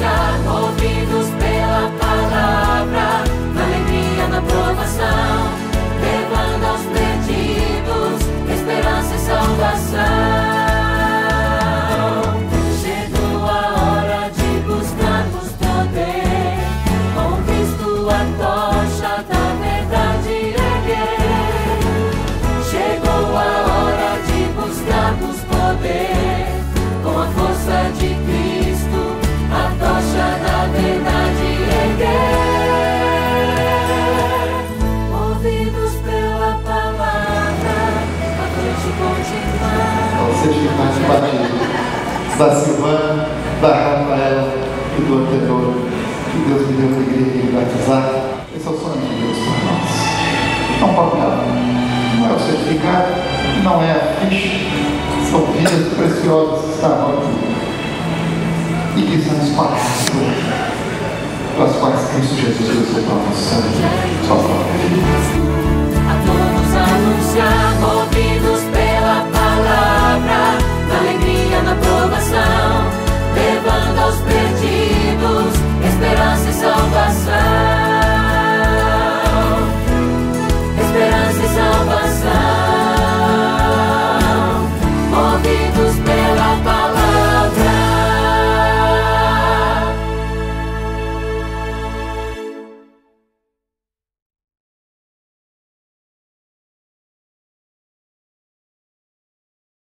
notícia, movidos pela palavra, na alegria, na provação, levando aos perdidos esperança e salvação. Chegou a hora de buscarmos poder, com Cristo a tocha da verdade erguer. Chegou a hora de buscarmos poder, com a força de Cristo da verdade erguer, movidos pela palavra, a noite continuar. Aos irmãos batidos, da Silvana, da Rafaela e do anterior, que Deus me deu a alegria de batizar. Esse é o sonho de Deus por nós. Não papel, não é o certificado, não é a ficha, são vidas preciosas que estavam aqui. E que são as palavras pelas quais Cristo Jesus deu seu próprio sangue, sua própria vida. A todos anunciar.